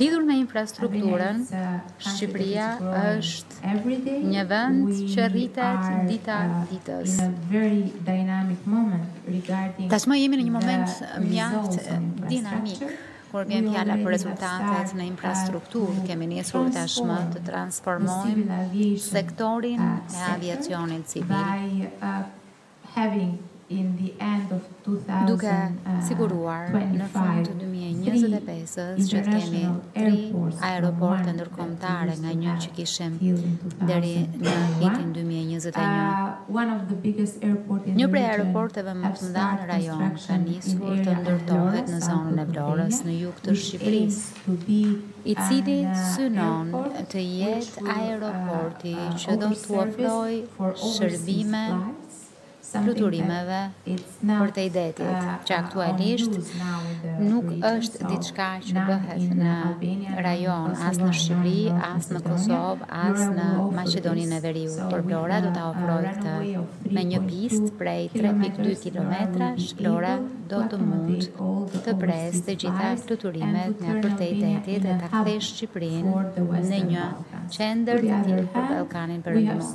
Lidhur me infrastrukturën, Shqipëria është një vend që rritet dita ditës. Tashmë jemi në një moment mjaft dinamik kur vjen fjala për rezultatet në infrastrukturë. Kemi nisur tashmë të transformojmë sektorin e aviacionit civil. Duke siguruar në fund të 2025-s që të kemi 3 aeroporte ndërkombëtare nga një që kishim deri në vitin 2021. Një prej aeroporteve më të mëdha në rajon ka nisur të ndërtohet në zonën e Vlorës, në jug të Shqipërisë, i cili synon të jetë aeroporti që do t'u ofrojë shërbime fluturimeve për të idetit, që aktualisht nuk është diçka që bëhet në rajon, as në Shqipëri, as në Kosovë, as në Maqedoninë e Veriut. Por Vlora do ta ofrojë këtë me një pistë prej 3.2 kilometrash. Vlora do të mund të presë të gjitha fluturimet nga për të idetit dhe ta kthejë Shqipërinë në një qendër të tillë për Ballkanin Perëndimor.